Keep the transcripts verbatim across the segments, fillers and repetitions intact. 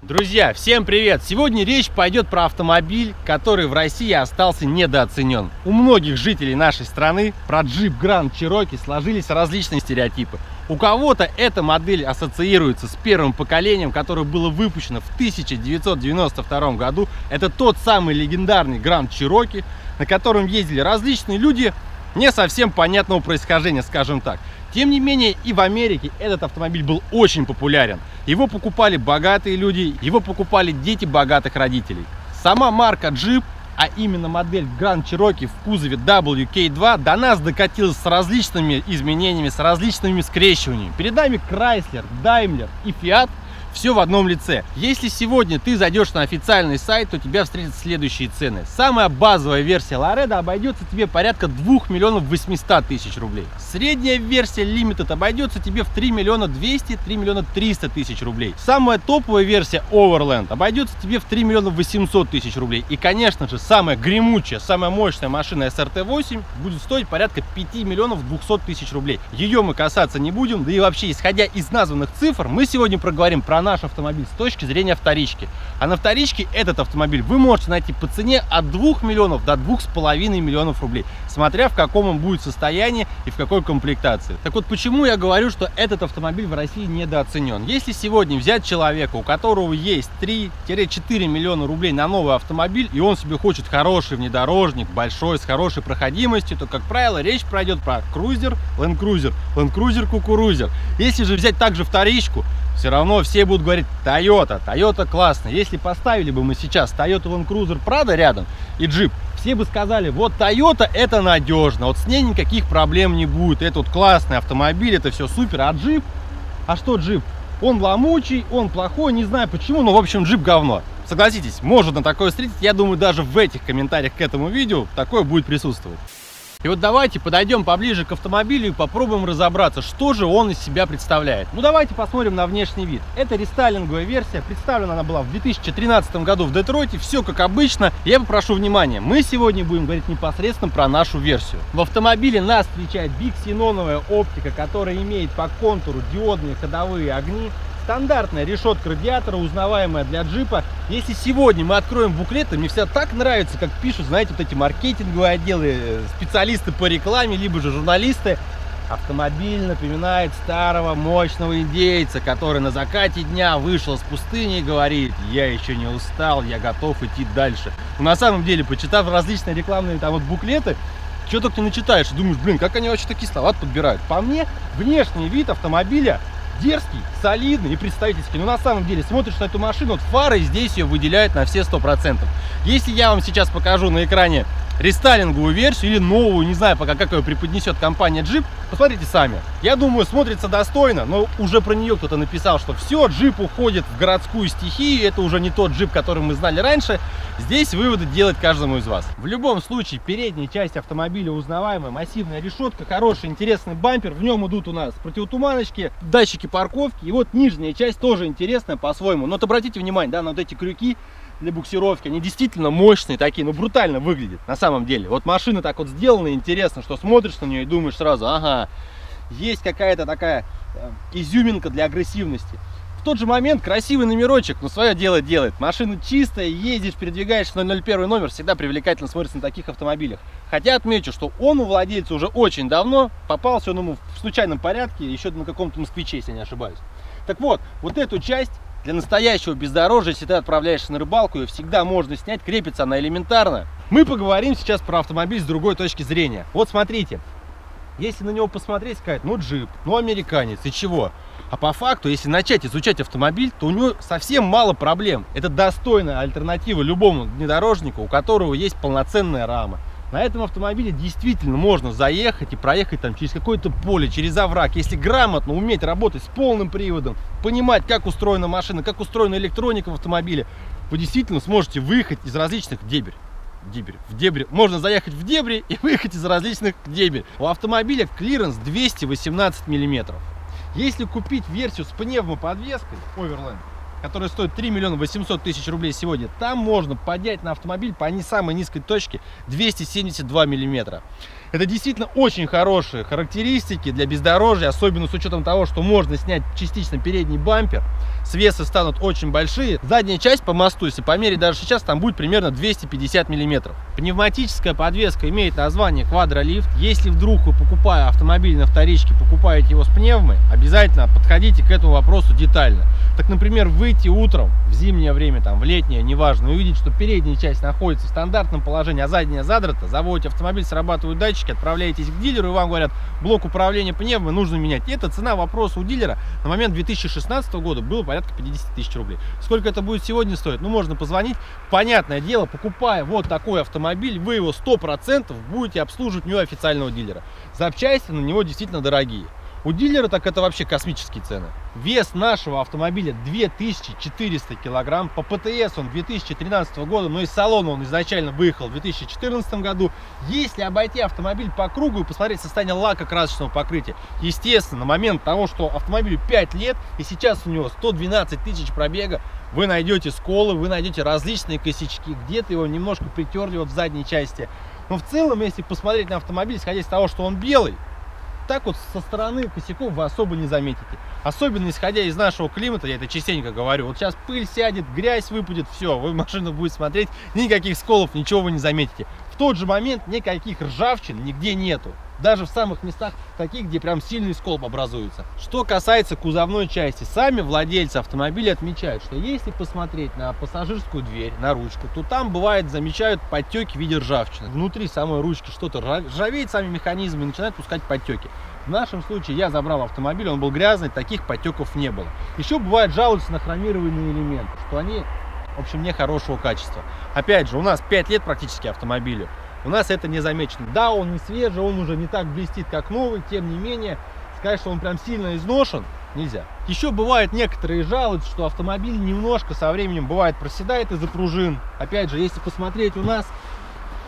Друзья, всем привет! Сегодня речь пойдет про автомобиль, который в России остался недооценен. У многих жителей нашей страны про джип Grand Cherokee сложились различные стереотипы. У кого-то эта модель ассоциируется с первым поколением, которое было выпущено в тысяча девятьсот девяносто втором году. Это тот самый легендарный Grand Cherokee, на котором ездили различные люди не совсем понятного происхождения, скажем так. Тем не менее, и в Америке этот автомобиль был очень популярен. Его покупали богатые люди, его покупали дети богатых родителей. Сама марка Jeep, а именно модель Grand Cherokee в кузове дабл ю кей два, до нас докатилась с различными изменениями, с различными скрещиваниями. Перед нами Chrysler, Daimler и Fiat. Все в одном лице. Если сегодня ты зайдешь на официальный сайт, то тебя встретят следующие цены. Самая базовая версия Laredo обойдется тебе порядка двух миллионов восьмисот тысяч рублей. Средняя версия Limited обойдется тебе в три миллиона двести, три миллиона триста тысяч рублей. Самая топовая версия Overland обойдется тебе в три миллиона восемьсот тысяч рублей. И, конечно же, самая гремучая, самая мощная машина эс эр тэ восемь будет стоить порядка пяти миллионов двухсот тысяч рублей. Ее мы касаться не будем, да и вообще, исходя из названных цифр, мы сегодня проговорим про наш автомобиль с точки зрения вторички. А на вторичке этот автомобиль вы можете найти по цене от двух миллионов до двух с половиной миллионов рублей, смотря в каком он будет состоянии и в какой комплектации. Так вот, почему я говорю, что этот автомобиль в России недооценен. Если сегодня взять человека, у которого есть три-четыре миллиона рублей на новый автомобиль, и он себе хочет хороший внедорожник, большой, с хорошей проходимостью, то, как правило, речь пройдет про Cruiser, Land Cruiser, Land Cruiser, Кукурузер. Если же взять также вторичку, все равно все будут говорить Toyota, Toyota классно. Если поставили бы мы сейчас Toyota Land Cruiser Prado рядом и Jeep, все бы сказали, вот Toyota это надежно, вот с ней никаких проблем не будет, это вот классный автомобиль, это все супер, а Jeep, а что Jeep? Он ломучий, он плохой, не знаю почему, но в общем Jeep говно. Согласитесь, можно такое встретить, я думаю, даже в этих комментариях к этому видео такое будет присутствовать. И вот давайте подойдем поближе к автомобилю и попробуем разобраться, что же он из себя представляет. Ну давайте посмотрим на внешний вид. Это рестайлинговая версия, представлена она была в две тысячи тринадцатом году в Детройте, все как обычно. Я попрошу внимания, мы сегодня будем говорить непосредственно про нашу версию. В автомобиле нас встречает биксеноновая оптика, которая имеет по контуру диодные ходовые огни. Стандартная решетка радиатора, узнаваемая для джипа. Если сегодня мы откроем буклеты, мне всегда так нравится, как пишут, знаете, вот эти маркетинговые отделы, специалисты по рекламе, либо же журналисты. Автомобиль напоминает старого мощного индейца, который на закате дня вышел из пустыни и говорит, я еще не устал, я готов идти дальше. Но на самом деле, почитав различные рекламные там вот буклеты, чего только не начитаешь, думаешь, блин, как они вообще такие слова подбирают. По мне, внешний вид автомобиля дерзкий, солидный и представительский. Но на самом деле смотришь на эту машину, вот фары здесь ее выделяют на все сто процентов. Если я вам сейчас покажу на экране рестайлинговую версию или новую, не знаю пока, как ее преподнесет компания Jeep, посмотрите сами. Я думаю, смотрится достойно, но уже про нее кто-то написал, что все, Jeep уходит в городскую стихию, это уже не тот Jeep, который мы знали раньше. Здесь выводы делать каждому из вас. В любом случае, передняя часть автомобиля узнаваемая, массивная решетка, хороший, интересный бампер, в нем идут у нас противотуманочки, датчики парковки, и вот нижняя часть тоже интересная по-своему. Но вот обратите внимание, да, на вот эти крюки для буксировки, они действительно мощные такие, но брутально выглядят на самом деле. Вот машина так вот сделана, интересно, что смотришь на нее и думаешь сразу, ага, есть какая-то такая изюминка для агрессивности. В тот же момент красивый номерочек, но свое дело делает. Машина чистая, ездишь, передвигаешь, ноль ноль один номер всегда привлекательно смотрится на таких автомобилях. Хотя отмечу, что он у владельца уже очень давно, попался он ему в случайном порядке, еще на каком-то москвиче, если не ошибаюсь. Так вот, вот эту часть для настоящего бездорожья, если ты отправляешься на рыбалку, ее всегда можно снять, крепится она элементарно. Мы поговорим сейчас про автомобиль с другой точки зрения. Вот смотрите, если на него посмотреть, сказать, ну джип, ну американец, и чего? А по факту, если начать изучать автомобиль, то у него совсем мало проблем. Это достойная альтернатива любому внедорожнику, у которого есть полноценная рама. На этом автомобиле действительно можно заехать и проехать там через какое-то поле, через овраг. Если грамотно уметь работать с полным приводом, понимать, как устроена машина, как устроена электроника в автомобиле, вы действительно сможете выехать из различных дебрей. Дебри, в дебри. Можно заехать в дебри и выехать из различных дебри. У автомобиля клиренс двести восемнадцать миллиметров. Если купить версию с пневмоподвеской Overland, которая стоит три миллиона восемьсот тысяч рублей сегодня, там можно поднять на автомобиль по не самой низкой точке двести семьдесят два миллиметра. Это действительно очень хорошие характеристики для бездорожья, особенно с учетом того, что можно снять частично передний бампер, свесы станут очень большие. Задняя часть по мосту, если померить даже сейчас, там будет примерно двести пятьдесят миллиметров. Пневматическая подвеска имеет название Quadra-Lift. Если вдруг вы, покупая автомобиль на вторичке, покупаете его с пневмой, обязательно подходите к этому вопросу детально. Так, например, выйти утром, в зимнее время, там, в летнее, неважно, увидеть, что передняя часть находится в стандартном положении, а задняя задрата, заводите автомобиль, срабатывают датчики, отправляетесь к дилеру, и вам говорят, блок управления пневмой нужно менять. Это цена вопроса у дилера на момент две тысячи шестнадцатого года было порядка пятидесяти тысяч рублей. Сколько это будет сегодня стоить? Ну, можно позвонить. Понятное дело, покупая вот такой автомобиль, вы его сто процентов будете обслуживать у официального дилера. Запчасти на него действительно дорогие. У дилера так это вообще космические цены. Вес нашего автомобиля две тысячи четыреста килограмм. По ПТС он две тысячи тринадцатого года, но из салона он изначально выехал в две тысячи четырнадцатом году. Если обойти автомобиль по кругу и посмотреть состояние лака, красочного покрытия, естественно, на момент того, что автомобилю пять лет, и сейчас у него сто двенадцать тысяч пробега, вы найдете сколы, вы найдете различные косячки, где-то его немножко притерли вот в задней части. Но в целом, если посмотреть на автомобиль, исходя из того, что он белый, так вот со стороны косяков вы особо не заметите. Особенно исходя из нашего климата, я это частенько говорю, вот сейчас пыль сядет, грязь выпадет, все, вы машину будете смотреть, никаких сколов, ничего вы не заметите. В тот же момент никаких ржавчин нигде нету. Даже в самых местах таких, где прям сильный скол образуется. Что касается кузовной части, сами владельцы автомобиля отмечают, что если посмотреть на пассажирскую дверь, на ручку, то там бывает замечают подтеки в виде ржавчины. Внутри самой ручки что-то ржавеет, сами механизмы, и начинают пускать подтеки. В нашем случае я забрал автомобиль, он был грязный, таких подтеков не было. Еще бывает жалуются на хромированные элементы, что они, в общем, нехорошего качества. Опять же, у нас пять лет практически автомобилю. У нас это не замечено. Да, он не свежий, он уже не так блестит, как новый, тем не менее, сказать, что он прям сильно изношен, нельзя. Еще бывают некоторые жалуются, что автомобиль немножко со временем бывает проседает из-за пружин. Опять же, если посмотреть, у нас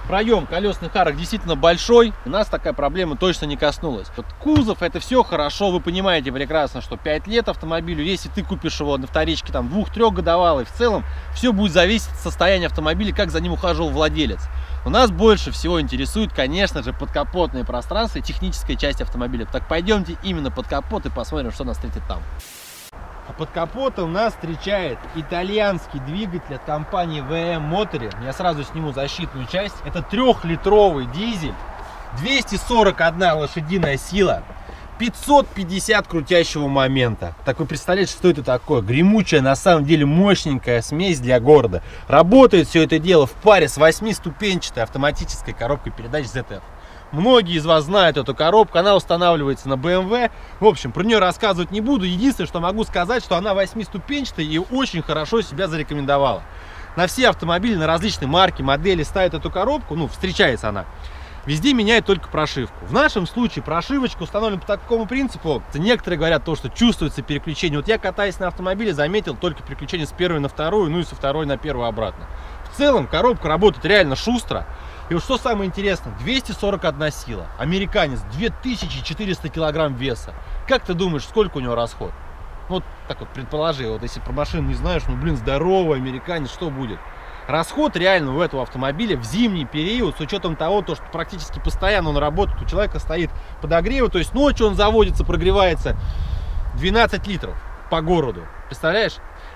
проем колесных арок действительно большой, у нас такая проблема точно не коснулась. Вот кузов, это все хорошо, вы понимаете прекрасно, что пять лет автомобилю, если ты купишь его на вторичке там двух-трехгодовалый, в целом все будет зависеть от состояния автомобиля, как за ним ухаживал владелец. Но нас больше всего интересует, конечно же, подкапотное пространство и техническая часть автомобиля. Так пойдемте именно под капот и посмотрим, что нас встретит там. А под капотом нас встречает итальянский двигатель от компании ви эм Motori. Я сразу сниму защитную часть. Это трехлитровый дизель, двести сорок одна лошадиная сила, пятьсот пятьдесят крутящего момента. Так вы представляете, что это такое? Гремучая, на самом деле мощненькая смесь для города. Работает все это дело в паре с восьмиступенчатой автоматической коробкой передач зет эф. Многие из вас знают эту коробку, она устанавливается на бэ эм вэ. В общем, про нее рассказывать не буду. Единственное, что могу сказать, что она восьмиступенчатая и очень хорошо себя зарекомендовала. На все автомобили, на различные марки, модели ставят эту коробку, ну, встречается она. Везде меняет только прошивку. В нашем случае прошивочка установлена по такому принципу. Некоторые говорят то, что чувствуется переключение. Вот я, катаясь на автомобиле, заметил только переключение с первой на вторую, ну и со второй на первую обратно. В целом коробка работает реально шустро. И вот что самое интересное, двести сорок одна сила, американец, две тысячи четыреста килограмм веса. Как ты думаешь, сколько у него расход? Вот так вот предположи, вот если про машину не знаешь, ну блин, здоровый американец, что будет? Расход реально у этого автомобиля в зимний период, с учетом того, что практически постоянно он работает, у человека стоит подогрев, то есть ночью он заводится, прогревается, двенадцать литров по городу, представляешь?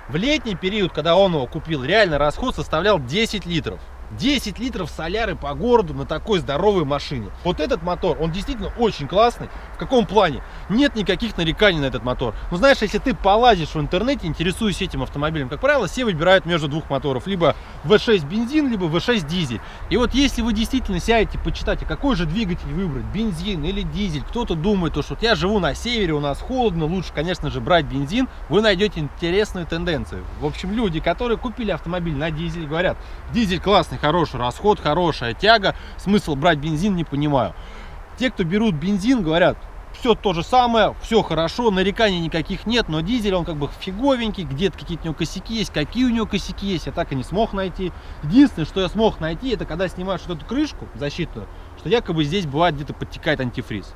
В летний период, когда он его купил, реально расход составлял десять литров. десять литров соляры по городу на такой здоровой машине. Вот этот мотор, он действительно очень классный. В каком плане? Нет никаких нареканий на этот мотор. Ну, знаешь, если ты полазишь в интернете, интересуясь этим автомобилем, как правило, все выбирают между двух моторов. Либо вэ шесть бензин, либо вэ шесть дизель. И вот если вы действительно сядете, почитайте, какой же двигатель выбрать, бензин или дизель. Кто-то думает, что я живу на севере, у нас холодно, лучше, конечно же, брать бензин. Вы найдете интересную тенденцию. В общем, люди, которые купили автомобиль на дизель, говорят, дизель классный, хороший расход, хорошая тяга, смысл брать бензин не понимаю. Те, кто берут бензин, говорят, все то же самое, все хорошо, нареканий никаких нет, но дизель, он как бы фиговенький, где-то какие-то у него косяки есть, какие у него косяки есть, я так и не смог найти. Единственное, что я смог найти, это когда снимаешь вот эту крышку защитную, что якобы здесь бывает где-то подтекает антифриз.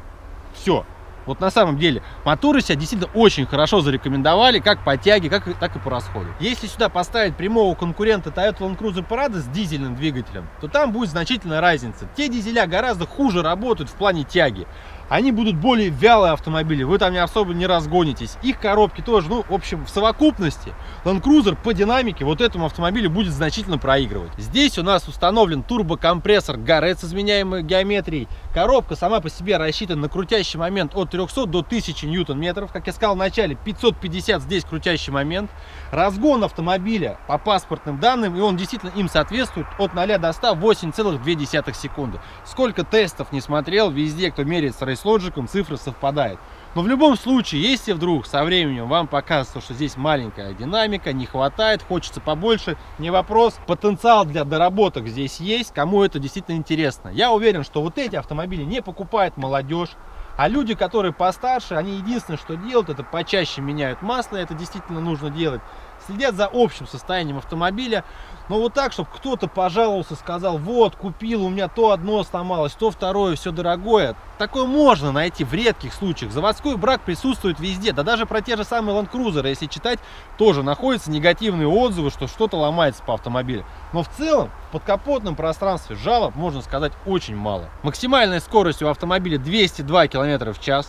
Все. Вот на самом деле моторы себя действительно очень хорошо зарекомендовали как по тяге, как, так и по расходу. Если сюда поставить прямого конкурента Toyota Land Cruiser Prado с дизельным двигателем, то там будет значительная разница. Те дизеля гораздо хуже работают в плане тяги. Они будут более вялые автомобили, вы там не особо не разгонитесь. Их коробки тоже, ну, в общем, в совокупности Land Cruiser по динамике вот этому автомобилю будет значительно проигрывать. Здесь у нас установлен турбокомпрессор Garrett с изменяемой геометрией. Коробка сама по себе рассчитана на крутящий момент от трёхсот до тысячи ньютон-метров. Как я сказал в начале, пятьсот пятьдесят здесь крутящий момент. Разгон автомобиля по паспортным данным, и он действительно им соответствует, от ноля до ста восемь целых две десятых секунды. Сколько тестов не смотрел, везде, кто меряет с RaceLogic, цифры совпадают. Но в любом случае, если вдруг со временем вам покажется, что здесь маленькая динамика, не хватает, хочется побольше, не вопрос. Потенциал для доработок здесь есть, кому это действительно интересно. Я уверен, что вот эти автомобили не покупает молодежь. А люди, которые постарше, они единственное, что делают, это почаще меняют масло, это действительно нужно делать. Следят за общим состоянием автомобиля. Но вот так, чтобы кто-то пожаловался, сказал, вот, купил, у меня то одно сломалось, то второе, все дорогое. Такое можно найти в редких случаях. Заводской брак присутствует везде. Да даже про те же самые Land Cruiser, если читать, тоже находятся негативные отзывы, что что-то ломается по автомобилю. Но в целом в подкапотном пространстве жалоб, можно сказать, очень мало. Максимальная скорость у автомобиля двести два километра в час.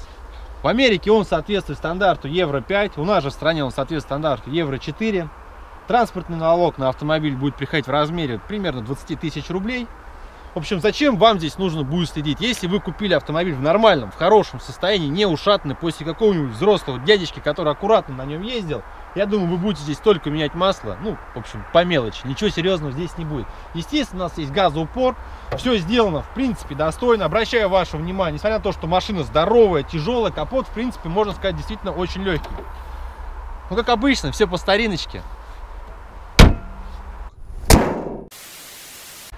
В Америке он соответствует стандарту евро пять, у нас же в стране он соответствует стандарту евро четыре. Транспортный налог на автомобиль будет приходить в размере примерно двадцати тысяч рублей. В общем, зачем вам здесь нужно будет следить? Если вы купили автомобиль в нормальном, в хорошем состоянии, не ушатанный, после какого-нибудь взрослого дядечки, который аккуратно на нем ездил, я думаю, вы будете здесь только менять масло, ну, в общем, по мелочи, ничего серьезного здесь не будет. Естественно, у нас есть газоупор, все сделано, в принципе, достойно. Обращаю ваше внимание, несмотря на то, что машина здоровая, тяжелая, капот, в принципе, можно сказать, действительно очень легкий. Ну, как обычно, все по стариночке.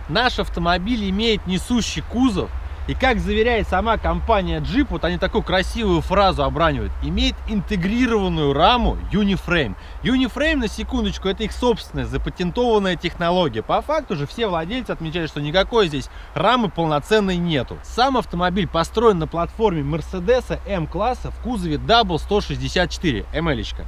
Наш автомобиль имеет несущий кузов, и, как заверяет сама компания Jeep, вот они такую красивую фразу обранивают, имеет интегрированную раму Uniframe. Uniframe, на секундочку, это их собственная запатентованная технология. По факту же все владельцы отмечают, что никакой здесь рамы полноценной нету. Сам автомобиль построен на платформе Mercedes эм класса в кузове дабл ю сто шестьдесят четыре, эм эль-чка.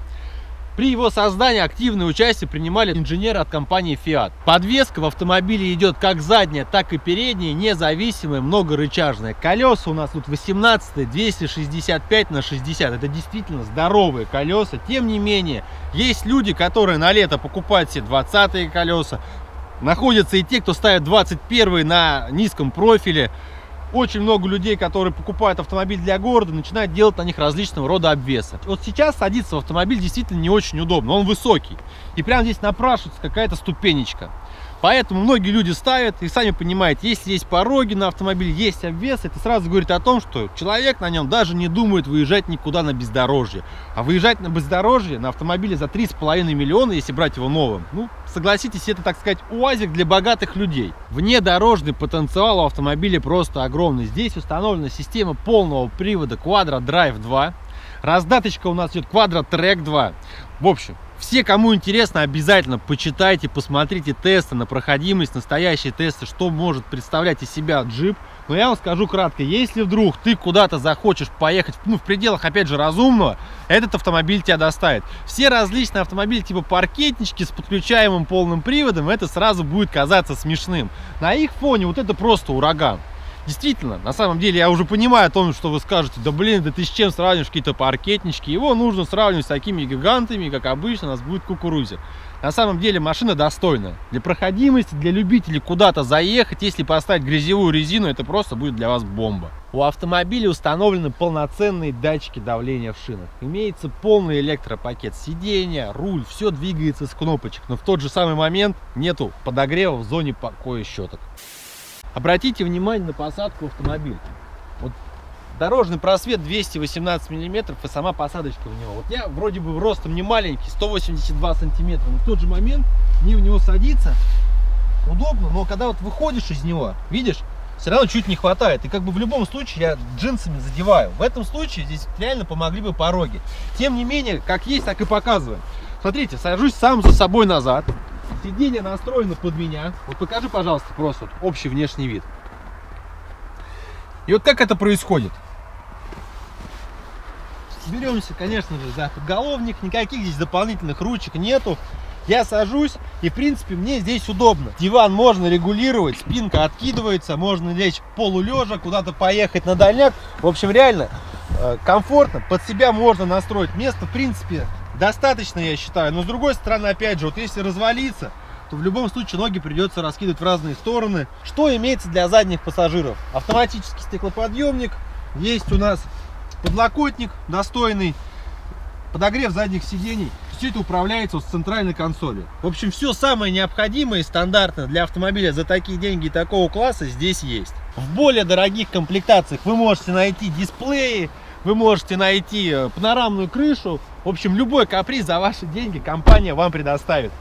При его создании активное участие принимали инженеры от компании Fiat. Подвеска в автомобиле идет как задняя, так и передняя, независимая, многорычажная. Колеса у нас тут восемнадцать двести шестьдесят пять на шестьдесят. Это действительно здоровые колеса. Тем не менее, есть люди, которые на лето покупают все двадцатые колеса. Находятся и те, кто ставит двадцать первые на низком профиле. Очень много людей, которые покупают автомобиль для города, начинают делать на них различного рода обвесы. Вот сейчас садиться в автомобиль действительно не очень удобно, он высокий. И прямо здесь напрашивается какая-то ступенечка. Поэтому многие люди ставят, и сами понимаете, если есть пороги на автомобиле, есть обвес, это сразу говорит о том, что человек на нем даже не думает выезжать никуда на бездорожье. А выезжать на бездорожье на автомобиле за три с половиной миллиона, если брать его новым, ну, согласитесь, это, так сказать, уазик для богатых людей. Внедорожный потенциал у автомобиля просто огромный. Здесь установлена система полного привода Quadra-Drive два. Раздаточка у нас идет Quadra-Trac два. В общем, все, кому интересно, обязательно почитайте, посмотрите тесты на проходимость, настоящие тесты, что может представлять из себя джип. Но я вам скажу кратко, если вдруг ты куда-то захочешь поехать, ну, в пределах, опять же, разумного, этот автомобиль тебя доставит. Все различные автомобили типа паркетнички с подключаемым полным приводом, это сразу будет казаться смешным. На их фоне вот это просто ураган. Действительно, на самом деле, я уже понимаю о том, что вы скажете, да блин, да ты с чем сравниваешь какие-то паркетнички, его нужно сравнивать с такими гигантами, как обычно у нас будет кукурузер. На самом деле машина достойна для проходимости, для любителей куда-то заехать, если поставить грязевую резину, это просто будет для вас бомба. У автомобиля установлены полноценные датчики давления в шинах. Имеется полный электропакет, сиденья, руль, все двигается с кнопочек, но в тот же самый момент нету подогрева в зоне покоя щеток. Обратите внимание на посадку автомобиля. Вот дорожный просвет двести восемнадцать миллиметров и сама посадочка в него. Вот я вроде бы ростом не маленький, сто восемьдесят два сантиметра, но в тот же момент не в него садиться удобно, но когда вот выходишь из него, видишь, все равно чуть не хватает. И как бы в любом случае я джинсами задеваю. В этом случае здесь реально помогли бы пороги. Тем не менее, как есть, так и показываем. Смотрите, сажусь сам за собой назад. Сиденье настроено под меня. Вот покажи, пожалуйста, просто вот общий внешний вид. И вот как это происходит. беремся, конечно же, за подголовник. Никаких здесь дополнительных ручек нету. Я сажусь, и, в принципе, мне здесь удобно. Диван можно регулировать, спинка откидывается, можно лечь полулежа, куда-то поехать на дальняк. В общем, реально э, комфортно, под себя можно настроить. Места, в принципе, достаточно, я считаю. Но, с другой стороны, опять же, вот если развалиться, то в любом случае ноги придется раскидывать в разные стороны. Что имеется для задних пассажиров? Автоматический стеклоподъемник. Есть у нас подлокотник достойный. Подогрев задних сидений. Все это управляется с центральной консоли. В общем, все самое необходимое и стандартное для автомобиля за такие деньги и такого класса здесь есть. В более дорогих комплектациях вы можете найти дисплеи, вы можете найти панорамную крышу. В общем, любой каприз за ваши деньги компания вам предоставит.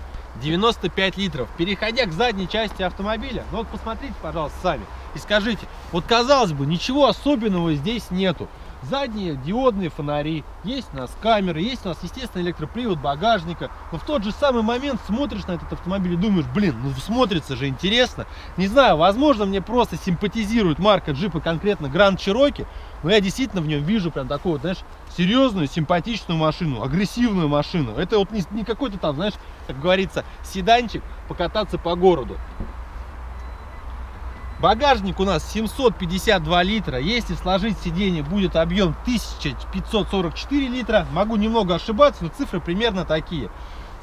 девяносто пять литров. Переходя к задней части автомобиля, ну вот посмотрите, пожалуйста, сами и скажите, вот казалось бы, ничего особенного здесь нету. Задние диодные фонари, есть у нас камеры, есть у нас, естественно, электропривод багажника. Но в тот же самый момент смотришь на этот автомобиль и думаешь, блин, ну смотрится же интересно. Не знаю, возможно, мне просто симпатизирует марка джипа, конкретно Grand Cherokee, но я действительно в нем вижу прям такую, знаешь, серьезную, симпатичную машину, агрессивную машину. Это вот не, не какой-то там, знаешь, как говорится, седанчик покататься по городу. Багажник у нас семьсот пятьдесят два литра, если сложить сиденье, будет объем тысяча пятьсот сорок четыре литра, могу немного ошибаться, но цифры примерно такие.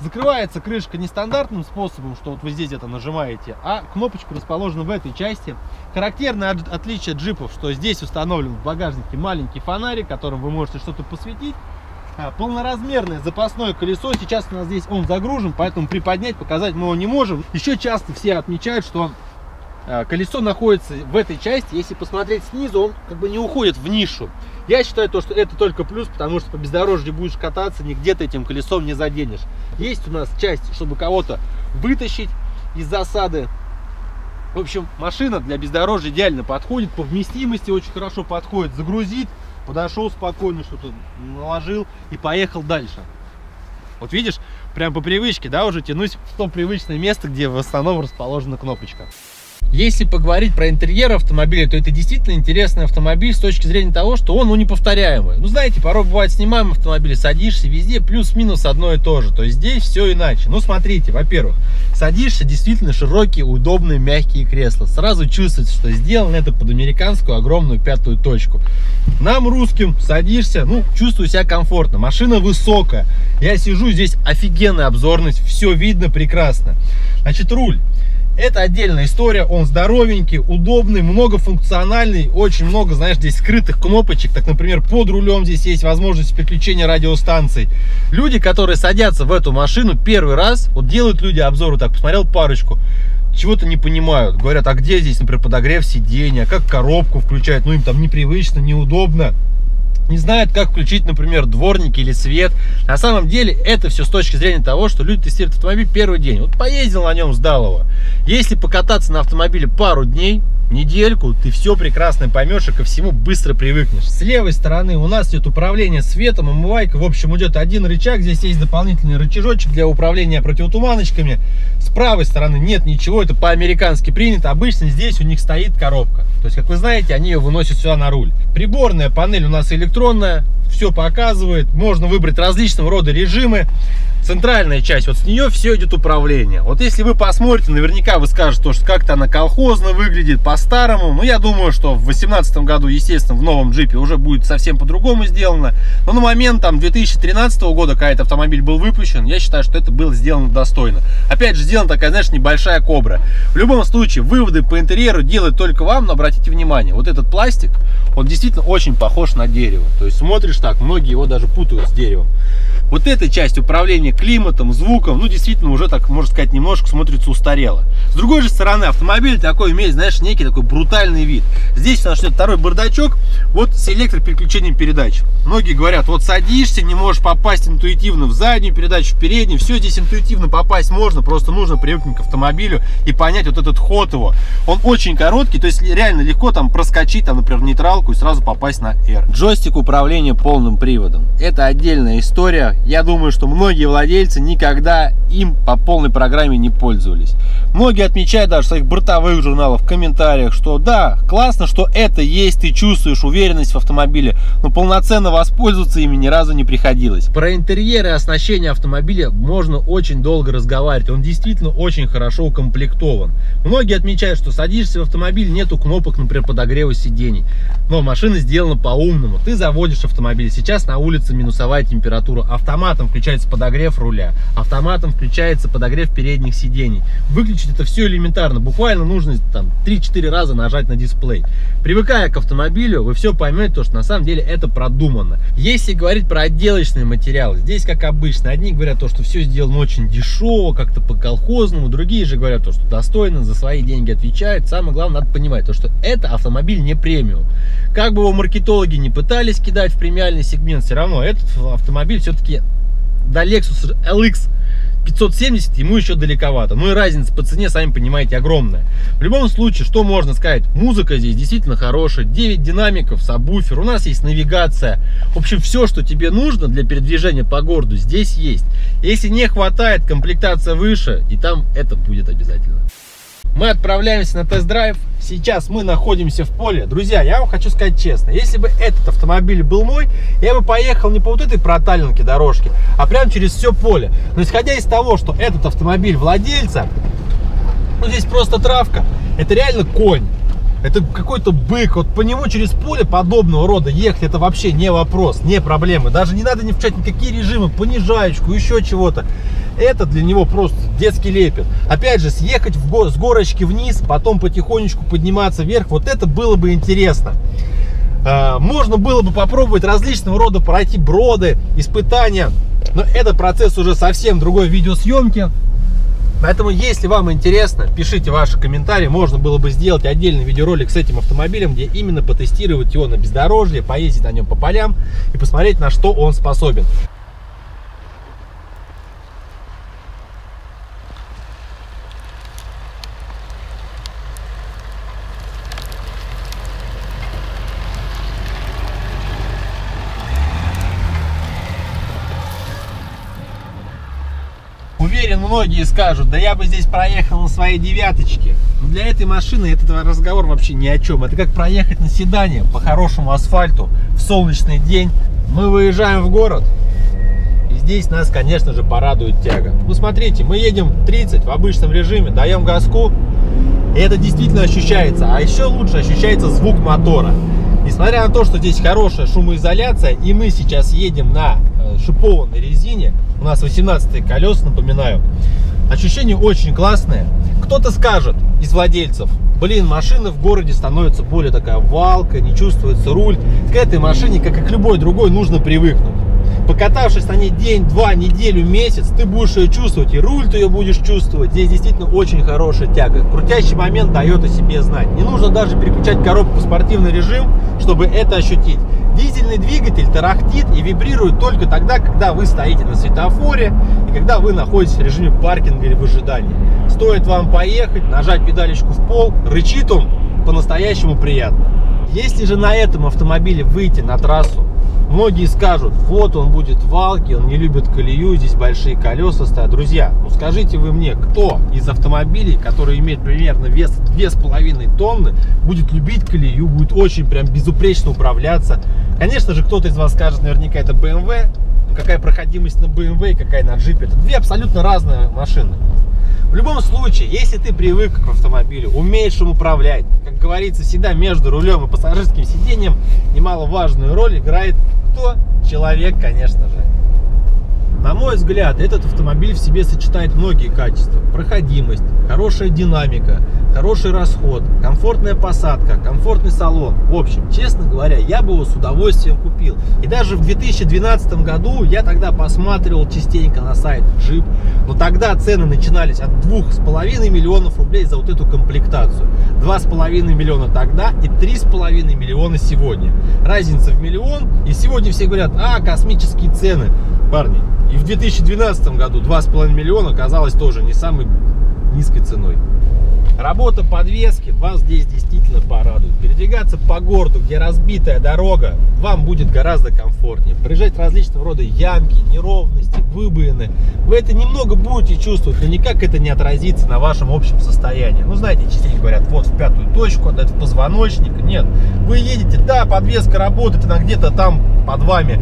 Закрывается крышка нестандартным способом, что вот вы здесь это нажимаете, а кнопочка расположена в этой части. Характерное отличие джипов, что здесь установлен в багажнике маленький фонарик, которым вы можете что-то посветить. Полноразмерное запасное колесо, сейчас у нас здесь он загружен, поэтому приподнять, показать мы его не можем. Еще часто все отмечают, что колесо находится в этой части, если посмотреть снизу, он как бы не уходит в нишу. Я считаю, то, что это только плюс, потому что по бездорожью будешь кататься, нигде ты этим колесом не заденешь. Есть у нас часть, чтобы кого-то вытащить из засады. В общем, машина для бездорожья идеально подходит, по вместимости очень хорошо подходит. Загрузить, подошел спокойно, что-то наложил и поехал дальше. Вот видишь, прям по привычке, да, уже тянусь в то привычное место, где в основном расположена кнопочка. Если поговорить про интерьер автомобиля, то это действительно интересный автомобиль с точки зрения того, что он, ну, неповторяемый. Ну, знаете, порой бывает, снимаем автомобиль, садишься, везде плюс-минус одно и то же. То есть здесь все иначе. Ну, смотрите, во-первых, садишься, действительно широкие, удобные, мягкие кресла. Сразу чувствуется, что сделано это под американскую огромную пятую точку. Нам, русским, садишься, ну, чувствую себя комфортно. Машина высокая. Я сижу, здесь офигенная обзорность, все видно прекрасно. Значит, руль. Это отдельная история, он здоровенький, удобный, многофункциональный, очень много, знаешь, здесь скрытых кнопочек, так, например, под рулем здесь есть возможность переключения радиостанций. Люди, которые садятся в эту машину первый раз, вот делают люди обзоры, так, посмотрел парочку, чего-то не понимают, говорят, а где здесь, например, подогрев сиденья, как коробку включают, ну им там непривычно, неудобно. Не знают, как включить, например, дворники или свет. На самом деле, это все с точки зрения того, что люди тестируют автомобиль первый день. Вот поездил на нем, сдал его. Если покататься на автомобиле пару дней, недельку, ты все прекрасно поймешь и ко всему быстро привыкнешь. С левой стороны у нас идет управление светом, омывайка. В общем, идет один рычаг. Здесь есть дополнительный рычажочек для управления противотуманочками. С правой стороны нет ничего, это по-американски принято. Обычно здесь у них стоит коробка. То есть, как вы знаете, они ее выносят сюда на руль. Приборная панель у нас электронная, все показывает. Можно выбрать различного рода режимы. Центральная часть, вот с нее все идет управление. Вот если вы посмотрите, наверняка вы скажете, что как-то она колхозно выглядит, по-старому. Но я думаю, что в две тысячи восемнадцатом году, естественно, в новом джипе уже будет совсем по-другому сделано. Но на момент там две тысячи тринадцатого года, когда этот автомобиль был выпущен, я считаю, что это было сделано достойно. Опять же, сделана такая, знаешь, небольшая кобра. В любом случае, выводы по интерьеру делают только вам, но обратите внимание, вот этот пластик, он действительно очень похож на дерево. То есть смотришь так, многие его даже путают с деревом. Вот эта часть управления климатом, звуком, ну, действительно, уже, так можно сказать, немножко смотрится устарело. С другой же стороны, автомобиль такой имеет, знаешь, некий такой брутальный вид. Здесь у нас идет второй бардачок, вот селектор переключения передач. Многие говорят, вот садишься, не можешь попасть интуитивно в заднюю передачу, в переднюю. Все здесь интуитивно попасть можно, просто нужно привыкнуть к автомобилю и понять вот этот ход его. Он очень короткий, то есть реально легко там проскочить, там, например, нейтралку и сразу попасть на R. Джойстик управления полным приводом. Это отдельная история. Я думаю, что многие владельцы никогда им по полной программе не пользовались. Многие отмечают даже в своих бортовых журналах, в комментариях, что да, классно, что это есть, ты чувствуешь уверенность в автомобиле, но полноценно воспользоваться ими ни разу не приходилось. Про интерьер и оснащение автомобиля можно очень долго разговаривать, он действительно очень хорошо укомплектован. Многие отмечают, что садишься в автомобиль, нету кнопок, например, подогрева сидений, но машина сделана по-умному. Ты заводишь автомобиль, сейчас на улице минусовая температура, автоматом включается подогрев руля, автоматом включается подогрев передних сидений. Выключить это все элементарно, буквально нужно там три-четыре раза нажать на дисплей. Привыкая к автомобилю, вы все поймете, то, что на самом деле это продумано. Если говорить про отделочные материалы, здесь как обычно, одни говорят то, что все сделано очень дешево, как-то по-колхозному, другие же говорят то, что достойно, за свои деньги отвечают. Самое главное, надо понимать то, что это автомобиль не премиум. Как бы его маркетологи не пытались кидать в премиальный сегмент, все равно этот автомобиль все-таки до Lexus эл икс пятьсот семьдесят ему еще далековато. Ну и разница по цене, сами понимаете, огромная. В любом случае, что можно сказать? Музыка здесь действительно хорошая. девять динамиков, сабвуфер. У нас есть навигация. В общем, все, что тебе нужно для передвижения по городу, здесь есть. Если не хватает, комплектация выше, и там это будет обязательно. Мы отправляемся на тест-драйв. Сейчас мы находимся в поле. Друзья, я вам хочу сказать честно, если бы этот автомобиль был мой, я бы поехал не по вот этой проталинке дорожки, а прям через все поле. Но исходя из того, что этот автомобиль владельца, ну здесь просто травка, это реально конь. Это какой-то бык, вот по нему через поле подобного рода ехать, это вообще не вопрос, не проблема. Даже не надо не включать никакие режимы, понижаечку, еще чего-то. Это для него просто детский лепет. Опять же, съехать в го- с горочки вниз, потом потихонечку подниматься вверх, вот это было бы интересно. Можно было бы попробовать различного рода пройти броды, испытания, но это процесс уже совсем другой видеосъемки. Поэтому, если вам интересно, пишите ваши комментарии. Можно было бы сделать отдельный видеоролик с этим автомобилем, где именно потестировать его на бездорожье, поездить на нем по полям и посмотреть, на что он способен. Уверен, многие скажут, да я бы здесь проехал на своей девяточке. Но для этой машины этот разговор вообще ни о чем. Это как проехать на седане по хорошему асфальту в солнечный день. Мы выезжаем в город, и здесь нас, конечно же, порадует тяга. Ну, смотрите, мы едем тридцать в обычном режиме, даем газку, и это действительно ощущается. А еще лучше ощущается звук мотора. Несмотря на то, что здесь хорошая шумоизоляция, и мы сейчас едем на шипованной резине, у нас восемнадцатые колеса, напоминаю, ощущения очень классные. Кто-то скажет из владельцев, блин, машина в городе становится более такая валка, не чувствуется руль. К этой машине, как и к любой другой, нужно привыкнуть. Покатавшись на ней день, два, неделю, месяц, ты будешь ее чувствовать, и руль ты ее будешь чувствовать. Здесь действительно очень хорошая тяга. Крутящий момент дает о себе знать. Не нужно даже переключать коробку в спортивный режим, чтобы это ощутить. Дизельный двигатель тарахтит и вибрирует только тогда, когда вы стоите на светофоре и когда вы находитесь в режиме паркинга или в ожидании. Стоит вам поехать, нажать педалечку в пол, рычит он по-настоящему приятно. Если же на этом автомобиле выйти на трассу, многие скажут, вот он будет валки, он не любит колею, здесь большие колеса стоят. Друзья, ну скажите вы мне, кто из автомобилей, которые имеют примерно вес две с половиной тонны, будет любить колею, будет очень прям безупречно управляться? Конечно же, кто-то из вас скажет, наверняка это бэ эм вэ. Какая проходимость на бэ эм вэ и какая на джипе? Это две абсолютно разные машины. В любом случае, если ты привык к автомобилю, умеешь им управлять, как говорится, всегда между рулем и пассажирским сиденьем немаловажную роль играет кто? Человек, конечно же. На мой взгляд, этот автомобиль в себе сочетает многие качества. Проходимость, хорошая динамика, хороший расход, комфортная посадка, комфортный салон. В общем, честно говоря, я бы его с удовольствием купил. И даже в две тысячи двенадцатом году я тогда посматривал частенько на сайт Jeep. Но тогда цены начинались от двух с половиной миллионов рублей за вот эту комплектацию. два с половиной миллиона тогда и три с половиной миллиона сегодня. Разница в миллион. И сегодня все говорят, а, космические цены. Парни, и в две тысячи двенадцатом году два с половиной миллиона оказалось тоже не самой низкой ценой. Работа подвески вас здесь действительно порадует. Передвигаться по городу, где разбитая дорога, вам будет гораздо комфортнее. Проезжать различного рода ямки, неровности, выбоины. Вы это немного будете чувствовать, но никак это не отразится на вашем общем состоянии. Ну, знаете, частенько говорят, вот в пятую точку, отдать в позвоночник. Нет, вы едете, да, подвеска работает, она где-то там под вами.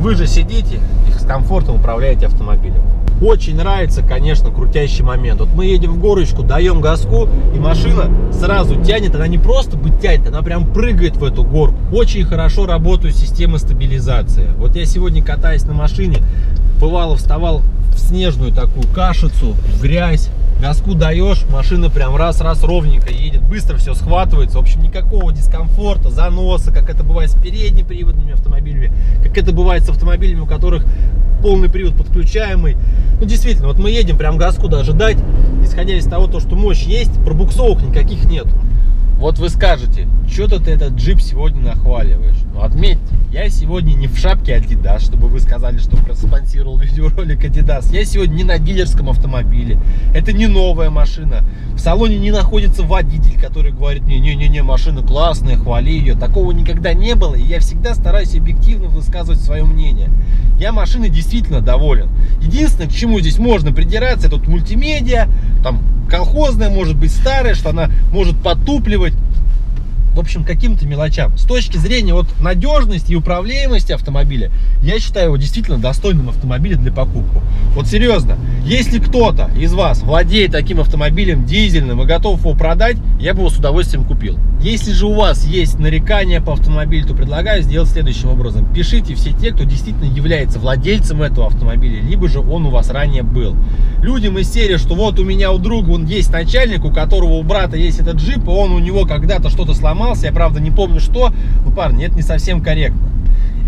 Вы же сидите и с комфортом управляете автомобилем. Очень нравится, конечно, крутящий момент. Вот мы едем в горочку, даем газку, и машина сразу тянет. Она не просто бы тянет, она прям прыгает в эту горку. Очень хорошо работают системы стабилизации. Вот я сегодня, катаясь на машине, бывало вставал в снежную такую кашицу, в грязь. Газку даешь, машина прям раз-раз ровненько едет, быстро все схватывается. В общем, никакого дискомфорта, заноса, как это бывает с переднеприводными автомобилями, как это бывает с автомобилями, у которых полный привод подключаемый. Ну, действительно, вот мы едем, прям газку даже дать, исходя из того, то, что мощь есть, пробуксовок никаких нет. Вот вы скажете, что-то ты этот джип сегодня нахваливаешь. Но отметьте, я сегодня не в шапке Adidas, чтобы вы сказали, что проспонсировал видеоролик Adidas. Я сегодня не на дилерском автомобиле. Это не новая машина. В салоне не находится водитель, который говорит, не-не-не, машина классная, хвали ее. Такого никогда не было, и я всегда стараюсь объективно высказывать свое мнение. Я машиной действительно доволен. Единственное, к чему здесь можно придираться, это вот мультимедиа, там колхозная, может быть старая, что она может потупливать. В общем, каким-то мелочам. С точки зрения вот надежности и управляемости автомобиля, я считаю его действительно достойным автомобилем для покупки. Вот серьезно, если кто-то из вас владеет таким автомобилем дизельным и готов его продать, я бы его с удовольствием купил. Если же у вас есть нарекания по автомобилю, то предлагаю сделать следующим образом. Пишите все те, кто действительно является владельцем этого автомобиля, либо же он у вас ранее был. Людям из серии, что вот у меня у друга он есть начальник, у которого у брата есть этот джип, и он у него когда-то что-то сломал. Я, правда, не помню, что. Ну, парни, это не совсем корректно.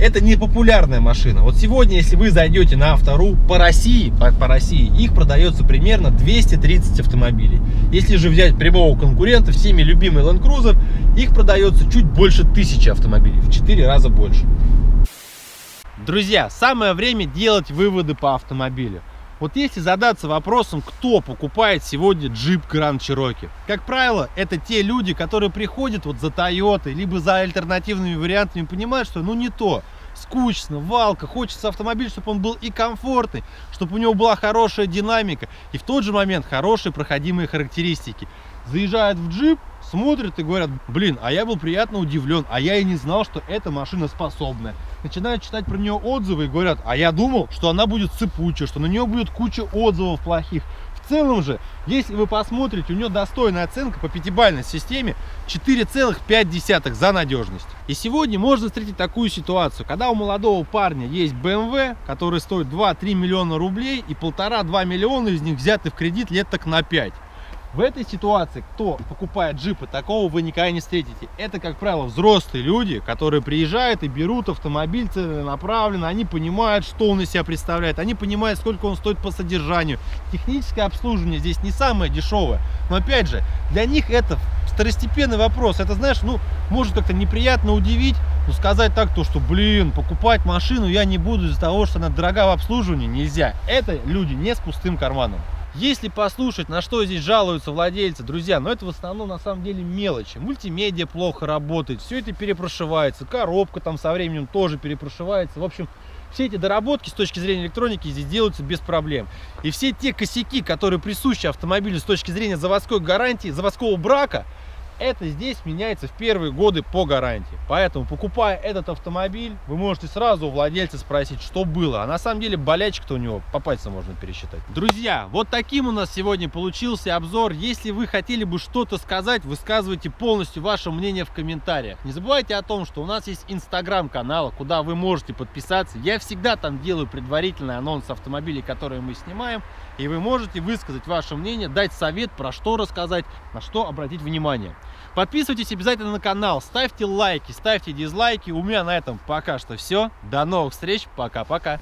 Это не популярная машина. Вот сегодня, если вы зайдете на Авто.ру по России, по, по России, их продается примерно двести тридцать автомобилей. Если же взять прямого конкурента, всеми любимый Land Cruiser, их продается чуть больше тысячи автомобилей, в четыре раза больше. Друзья, самое время делать выводы по автомобилю. Вот если задаться вопросом, кто покупает сегодня джип Grand Cherokee, как правило, это те люди, которые приходят вот за Toyota, либо за альтернативными вариантами, понимают, что ну не то, скучно, валко, хочется автомобиль, чтобы он был и комфортный, чтобы у него была хорошая динамика и в тот же момент хорошие проходимые характеристики. Заезжают в джип, смотрят и говорят, блин, а я был приятно удивлен, а я и не знал, что эта машина способная. Начинают читать про нее отзывы и говорят, а я думал, что она будет сыпучая, что на нее будет куча отзывов плохих. В целом же, если вы посмотрите, у нее достойная оценка по пятибалльной системе четыре целых пять десятых за надежность. И сегодня можно встретить такую ситуацию, когда у молодого парня есть бэ эм вэ, который стоит два-три миллиона рублей, и полтора-два миллиона из них взяты в кредит лет так на пять. В этой ситуации, кто покупает джипы, такого вы никогда не встретите. Это, как правило, взрослые люди, которые приезжают и берут автомобиль целенаправленно. Они понимают, что он из себя представляет. Они понимают, сколько он стоит по содержанию. Техническое обслуживание здесь не самое дешевое. Но, опять же, для них это второстепенный вопрос. Это, знаешь, ну, может как-то неприятно удивить, но сказать так, то, что, блин, покупать машину я не буду из-за того, что она дорога в обслуживании, нельзя. Это люди не с пустым карманом. Если послушать, на что здесь жалуются владельцы, друзья, но это в основном на самом деле мелочи. Мультимедиа плохо работает, все это перепрошивается, коробка там со временем тоже перепрошивается. В общем, все эти доработки с точки зрения электроники здесь делаются без проблем. И все те косяки, которые присущи автомобилю с точки зрения заводской гарантии, заводского брака, это здесь меняется в первые годы по гарантии. Поэтому, покупая этот автомобиль, вы можете сразу у владельца спросить, что было. А на самом деле болячек-то у него по пальцам можно пересчитать. Друзья, вот таким у нас сегодня получился обзор. Если вы хотели бы что-то сказать, высказывайте полностью ваше мнение в комментариях. Не забывайте о том, что у нас есть инстаграм-канал, куда вы можете подписаться. Я всегда там делаю предварительный анонс автомобилей, которые мы снимаем. И вы можете высказать ваше мнение, дать совет, про что рассказать, на что обратить внимание. Подписывайтесь обязательно на канал, ставьте лайки, ставьте дизлайки. У меня на этом пока что все. До новых встреч, пока-пока.